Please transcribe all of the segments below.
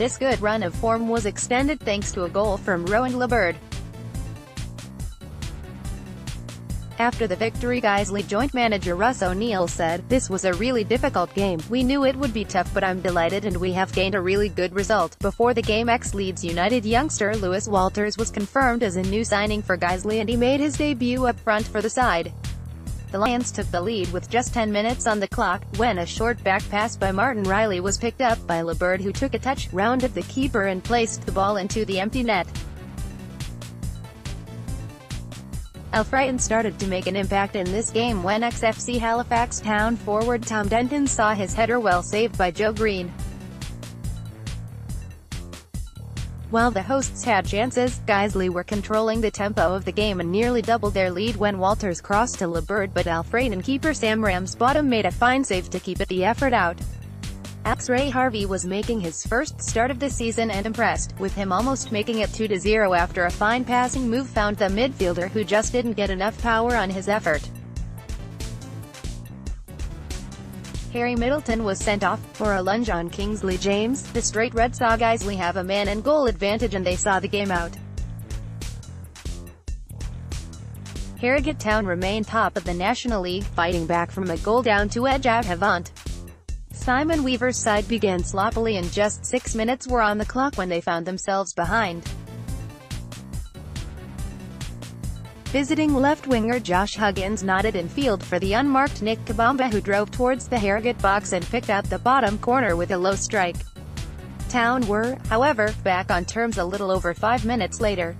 This good run of form was extended thanks to a goal from Rowan Liburd. After the victory, Guiseley joint manager Russ O'Neill said, "This was a really difficult game. We knew it would be tough, but I'm delighted and we have gained a really good result." Before the game, ex-Leeds United youngster Lewis Walters was confirmed as a new signing for Guiseley and he made his debut up front for the side. The Lions took the lead with just 10 minutes on the clock, when a short back pass by Martin Riley was picked up by Liburd, who took a touch, rounded the keeper and placed the ball into the empty net. Elfrighton started to make an impact in this game when ex-FC Halifax Town forward Tom Denton saw his header well saved by Joe Green. While the hosts had chances, Guiseley were controlling the tempo of the game and nearly doubled their lead when Walters crossed to Liburd, but Elfrighton keeper Sam Ramsbottom made a fine save to keep the effort out. Asray Harvey was making his first start of the season and impressed, with him almost making it 2-0 after a fine passing move found the midfielder, who just didn't get enough power on his effort. Harry Middleton was sent off for a lunge on Kingsley James. The straight red saw Guiseley have a man and goal advantage and they saw the game out. Harrogate Town remained top of the National League, fighting back from a goal down to edge out Havant. Simon Weaver's side began sloppily and just 6 minutes were on the clock when they found themselves behind. Visiting left-winger Josh Huggins nodded in field for the unmarked Nick Kabamba, who drove towards the Harrogate box and picked out the bottom corner with a low strike. Town were, however, back on terms a little over 5 minutes later.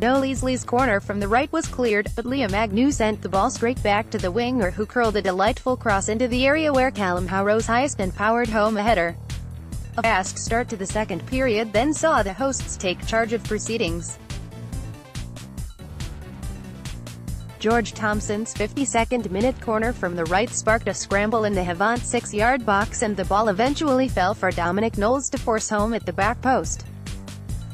Beasley's corner from the right was cleared, but Liam Agnew sent the ball straight back to the winger, who curled a delightful cross into the area where Callum Harrow's highest and powered home a header. A fast start to the second period then saw the hosts take charge of proceedings. George Thompson's 52nd minute corner from the right sparked a scramble in the Havant 6-yard box and the ball eventually fell for Dominic Knowles to force home at the back post.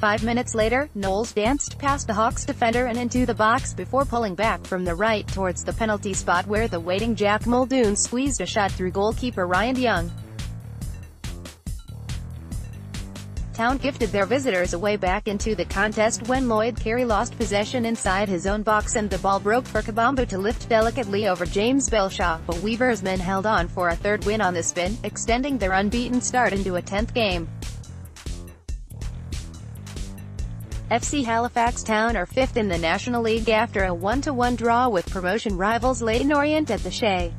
5 minutes later, Knowles danced past the Hawks defender and into the box before pulling back from the right towards the penalty spot, where the waiting Jack Muldoon squeezed a shot through goalkeeper Ryan Young. Town gifted their visitors a way back into the contest when Lloyd Carey lost possession inside his own box and the ball broke for Kabamba to lift delicately over James Belshaw, but Weaver's men held on for a third win on the spin, extending their unbeaten start into a 10th game. FC Halifax Town are 5th in the National League after a 1-1 draw with promotion rivals Leyton Orient at the Shea.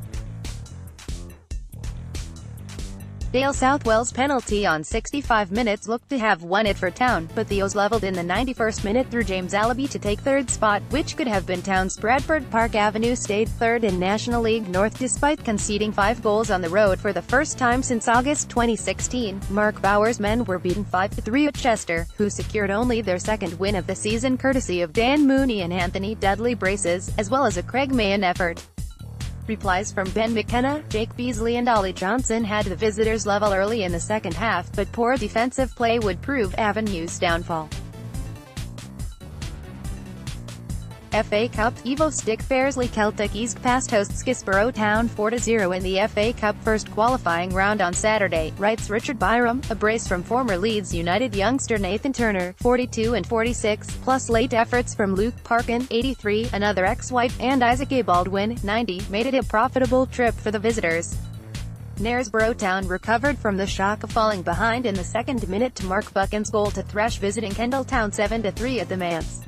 Dale Southwell's penalty on 65 minutes looked to have won it for Town, but the O's levelled in the 91st minute through James Allaby to take third spot, which could have been Town's. Bradford Park Avenue stayed third in National League North despite conceding 5 goals on the road for the first time since August 2016. Mark Bauer's men were beaten 5-3 at Chester, who secured only their second win of the season courtesy of Dan Mooney and Anthony Dudley braces, as well as a Craig Mayon effort. Replies from Ben McKenna, Jake Beasley and Ollie Johnson had the visitors level early in the second half, but poor defensive play would prove Avenue's downfall. FA Cup Evo Stick Fairsley Celtic eased past hosts Knaresborough Town 4-0 in the FA Cup first qualifying round on Saturday, writes Richard Byram. A brace from former Leeds United youngster Nathan Turner, 42 and 46, plus late efforts from Luke Parkin, 83, another ex-White, and Isaac A. Baldwin, 90, made it a profitable trip for the visitors. Knaresborough Town recovered from the shock of falling behind in the second minute to Mark Buchan's goal to thrash visiting Kendal Town 7-3 at the Manse.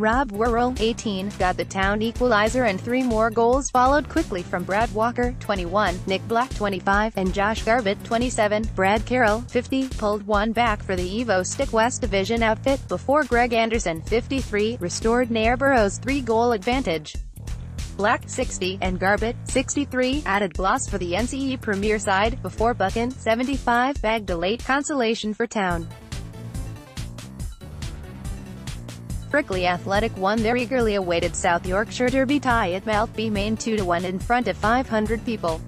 Rob Worrell, 18, got the Town equalizer and 3 more goals followed quickly from Brad Walker, 21, Nick Black, 25, and Josh Garbett, 27, Brad Carroll, 50, pulled one back for the Evo Stick West Division outfit, before Greg Anderson, 53, restored Knaresborough's 3-goal advantage. Black, 60, and Garbett, 63, added gloss for the NCE Premier side, before Buchan, 75, bagged a late consolation for Town. Brickley Athletic won their eagerly awaited South Yorkshire Derby tie at Maltby Main 2-1 in front of 500 people.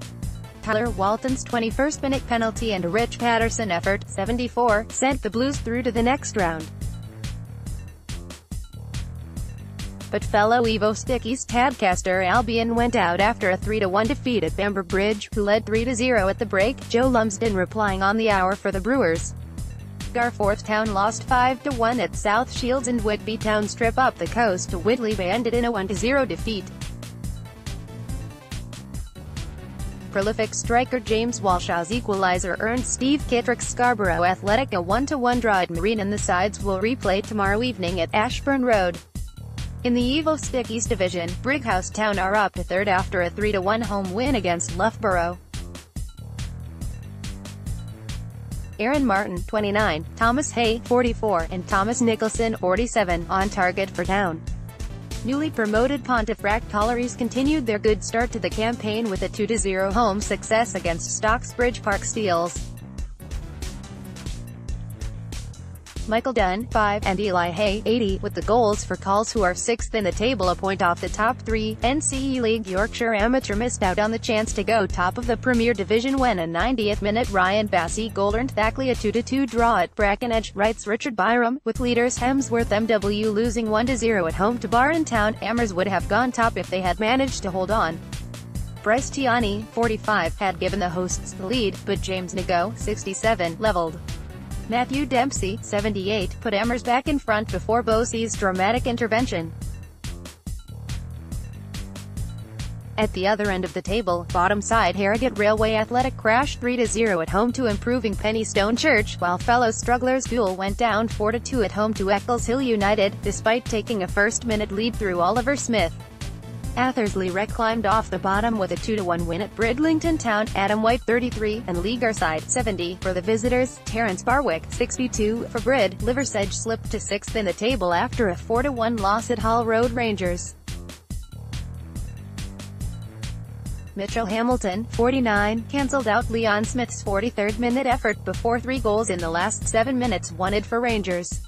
Tyler Walton's 21st-minute penalty and a Rich Patterson effort, 74, sent the Blues through to the next round. but fellow Evo Stickies Tadcaster Albion went out after a 3-1 defeat at Bamber Bridge, who led 3-0 at the break, Joe Lumsden replying on the hour for the Brewers. Garforth Town lost 5-1 at South Shields and Whitby Town strip up the coast to Whitley Bay ended in a 1-0 defeat. Prolific striker James Walshaw's equaliser earned Steve Kittrick's Scarborough Athletic a 1-1 draw at Marine, and the sides will replay tomorrow evening at Ashburn Road. In the Evo Stickies division, Brighouse Town are up to third after a 3-1 home win against Loughborough. Aaron Martin, 29, Thomas Hay, 44, and Thomas Nicholson, 47, on target for Town. Newly promoted Pontefract Collieries continued their good start to the campaign with a 2-0 home success against Stocksbridge Park Steels. Michael Dunn, 5, and Eli Hay, 80, with the goals for Calls, who are 6th in the table, a point off the top 3. NCE League Yorkshire Amateur missed out on the chance to go top of the Premier Division when a 90th-minute Ryan Bassey goal earned Thackley a 2-2 draw at Brackenedge, writes Richard Byram, with leaders Hemsworth MW losing 1-0 at home to Barron Town. Amers would have gone top if they had managed to hold on. Bryce Tiani, 45, had given the hosts the lead, but James Nago, 67, levelled. Matthew Dempsey, 78, put Amers back in front before Bosie's dramatic intervention. At the other end of the table, bottom side Harrogate Railway Athletic crashed 3-0 at home to improving Penistone Church, while fellow strugglers Buell went down 4-2 at home to Eccles Hill United, despite taking a first-minute lead through Oliver Smith. Athersley Rec climbed off the bottom with a 2-1 win at Bridlington Town, Adam White, 33, and Lee Garside, 70, for the visitors, Terence Barwick, 62, for Brid. Liversedge slipped to 6th in the table after a 4-1 loss at Hall Road Rangers. Mitchell Hamilton, 49, cancelled out Leon Smith's 43rd-minute effort before 3 goals in the last 7 minutes wanted for Rangers.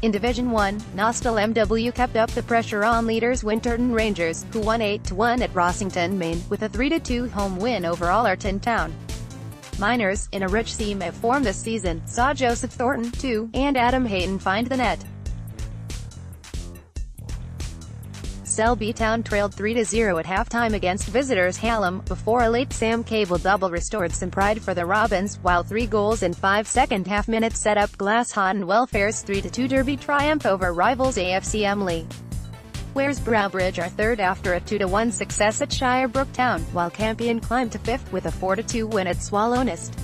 In Division 1, Nostell MW kept up the pressure on leaders Winterton Rangers, who won 8-1 at Rossington, Maine, with a 3-2 home win over Allerton Town. Miners, in a rich seam of form this season, saw Joseph Thornton, 2, and Adam Hayden find the net. Selby Town trailed 3-0 at halftime against visitors Hallam, before a late Sam Cable double restored some pride for the Robins, while 3 goals in 5 second-half minutes set up Glasshotton Welfare's 3-2 derby triumph over rivals AFC Emley. Wares Browbridge are third after a 2-1 success at Shirebrook Town, while Campion climbed to 5th with a 4-2 win at Swallownest.